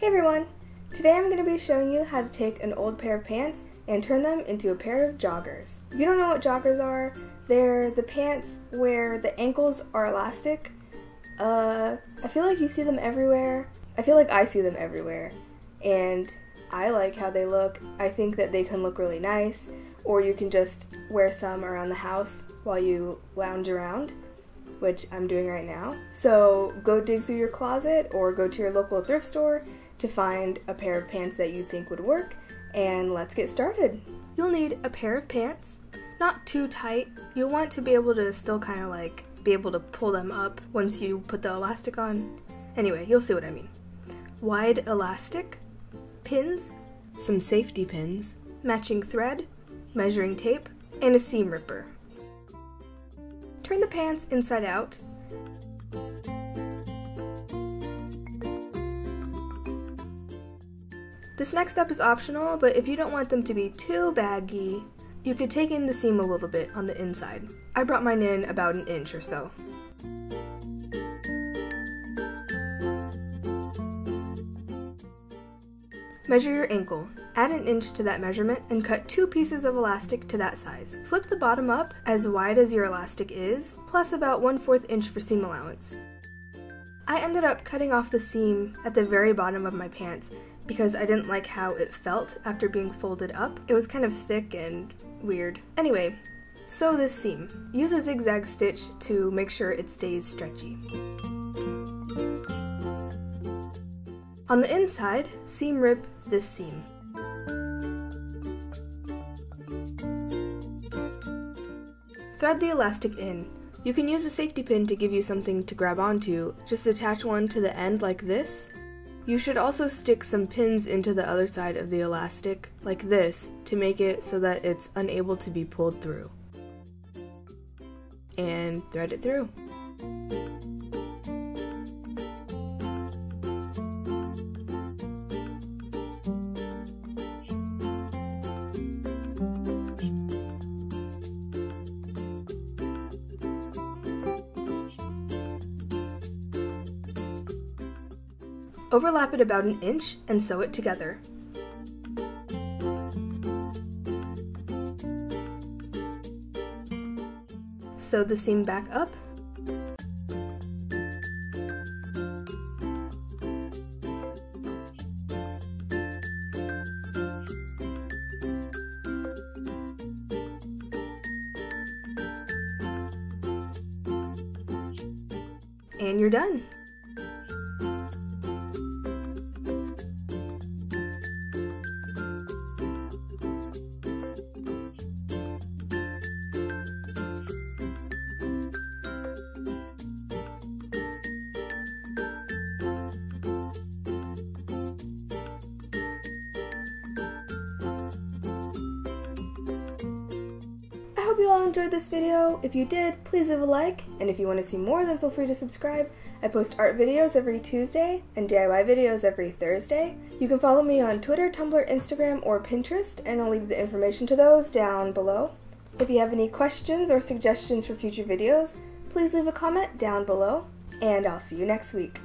Hey everyone! Today I'm going to be showing you how to take an old pair of pants and turn them into a pair of joggers. If you don't know what joggers are, they're the pants where the ankles are elastic. I feel like you see them everywhere. I feel like I see them everywhere, and I like how they look. I think that they can look really nice, or you can just wear some around the house while you lounge around, which I'm doing right now. So go dig through your closet or go to your local thrift store to find a pair of pants that you think would work, and let's get started. You'll need a pair of pants, not too tight. You'll want to be able to still kind of like be able to pull them up once you put the elastic on. Anyway, you'll see what I mean. Wide elastic, pins, some safety pins, matching thread, measuring tape, and a seam ripper. Turn the pants inside out. This next step is optional, but if you don't want them to be too baggy, you could take in the seam a little bit on the inside. I brought mine in about an inch or so. Measure your ankle. Add an inch to that measurement and cut two pieces of elastic to that size. Flip the bottom up as wide as your elastic is, plus about 1/4 inch for seam allowance. I ended up cutting off the seam at the very bottom of my pants because I didn't like how it felt after being folded up. It was kind of thick and weird. Anyway, sew this seam. Use a zigzag stitch to make sure it stays stretchy. On the inside, seam rip this seam. Thread the elastic in. You can use a safety pin to give you something to grab onto. Just attach one to the end like this. You should also stick some pins into the other side of the elastic, like this, to make it so that it's unable to be pulled through. And thread it through. Overlap it about an inch and sew it together. Sew the seam back up. And you're done! I hope you all enjoyed this video. If you did, please leave a like, and if you want to see more, then feel free to subscribe. I post art videos every Tuesday and DIY videos every Thursday. You can follow me on Twitter, Tumblr, Instagram, or Pinterest, and I'll leave the information to those down below. If you have any questions or suggestions for future videos, please leave a comment down below, and I'll see you next week.